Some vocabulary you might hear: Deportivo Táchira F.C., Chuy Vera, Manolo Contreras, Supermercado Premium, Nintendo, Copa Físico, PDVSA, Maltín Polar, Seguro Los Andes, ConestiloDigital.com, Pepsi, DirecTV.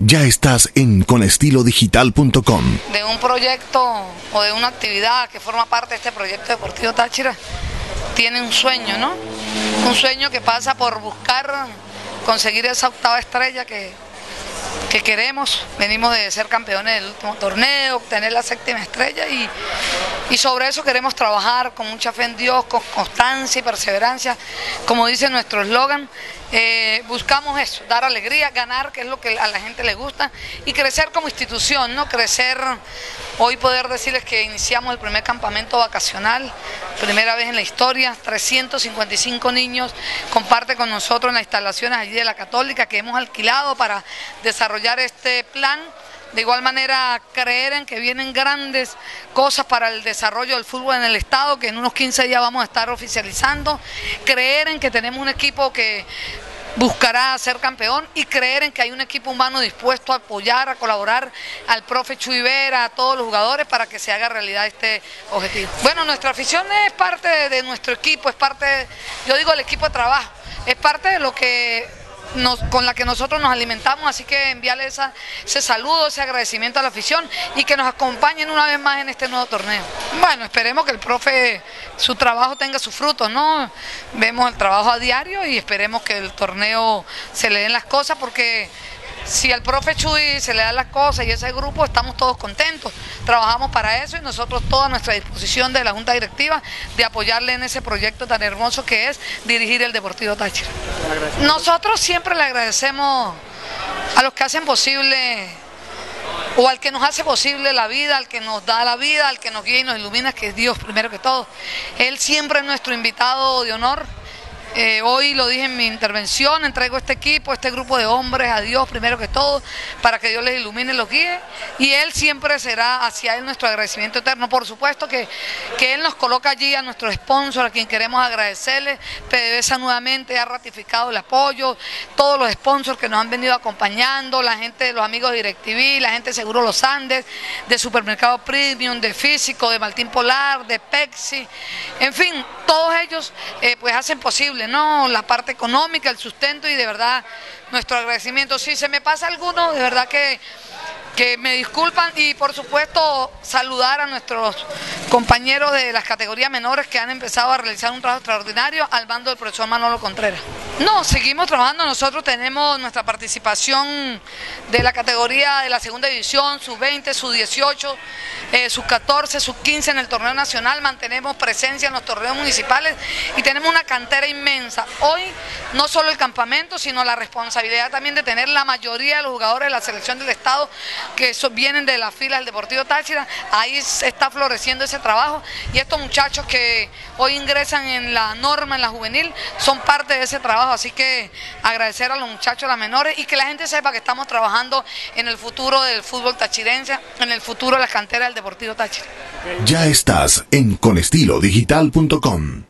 Ya estás en ConestiloDigital.com. De un proyecto o de una actividad que forma parte de este proyecto Deportivo Táchira, tiene un sueño, ¿no? Un sueño que pasa por buscar conseguir esa octava estrella que queremos. Venimos de ser campeones del último torneo, obtener la séptima estrella y sobre eso queremos trabajar con mucha fe en Dios, con constancia y perseverancia, como dice nuestro eslogan. Buscamos eso, dar alegría, ganar, que es lo que a la gente le gusta, y crecer como institución, ¿no? Crecer. Hoy poder decirles que iniciamos el primer campamento vacacional, primera vez en la historia. 355 niños comparten con nosotros en las instalaciones allí de la Católica, que hemos alquilado para desarrollar este plan. De igual manera, creer en que vienen grandes cosas para el desarrollo del fútbol en el estado, que en unos 15 días vamos a estar oficializando. Creer en que tenemos un equipo que buscará ser campeón, y creer en que hay un equipo humano dispuesto a apoyar, a colaborar al profe Chuy Vera, a todos los jugadores, para que se haga realidad este objetivo. Bueno, nuestra afición es parte de nuestro equipo, es parte, yo digo, el equipo de trabajo, es parte de lo que con la que nosotros nos alimentamos, así que enviarle ese saludo, ese agradecimiento a la afición, y que nos acompañen una vez más en este nuevo torneo. Bueno, esperemos que el profe, su trabajo tenga sus frutos, ¿no? Vemos el trabajo a diario y esperemos que el torneo se le den las cosas, porque si al profe Chuy se le dan las cosas y ese grupo, estamos todos contentos. Trabajamos para eso y nosotros, toda nuestra disposición de la Junta Directiva, de apoyarle en ese proyecto tan hermoso que es dirigir el Deportivo Táchira. Nosotros siempre le agradecemos a los que hacen posible, o al que nos hace posible la vida, al que nos da la vida, al que nos guía y nos ilumina, que es Dios primero que todo. Él siempre es nuestro invitado de honor. Hoy lo dije en mi intervención, entrego este equipo, este grupo de hombres a Dios primero que todo, para que Dios les ilumine, los guíe, y Él siempre será hacia Él nuestro agradecimiento eterno. Por supuesto que Él nos coloca allí a nuestro sponsor, a quien queremos agradecerle. PDVSA nuevamente ha ratificado el apoyo, todos los sponsors que nos han venido acompañando, la gente de los amigos de DirecTV, la gente de Seguro Los Andes, de Supermercado Premium, de Físico, de Maltín Polar, de Pepsi, en fin, todos ellos pues hacen posible, ¿no? La parte económica, el sustento, y de verdad nuestro agradecimiento. Si se me pasa alguno, de verdad que me disculpan, y por supuesto saludar a nuestros compañeros de las categorías menores que han empezado a realizar un trabajo extraordinario al mando del profesor Manolo Contreras. No, seguimos trabajando, nosotros tenemos nuestra participación de la categoría de la segunda división, sub-20, sub-18, sub-14, sub-15 en el torneo nacional, mantenemos presencia en los torneos municipales y tenemos una cantera inmensa. Hoy no solo el campamento, sino la responsabilidad también de tener la mayoría de los jugadores de la selección del estado que vienen de las filas del Deportivo Táchira. Ahí está floreciendo ese trabajo, y estos muchachos que hoy ingresan en la norma, en la juvenil, son parte de ese trabajo. Así que agradecer a los muchachos, a las menores, y que la gente sepa que estamos trabajando en el futuro del fútbol tachirense, en el futuro de las canteras del Deportivo Táchira. Ya estás en ConestiloDigital.com.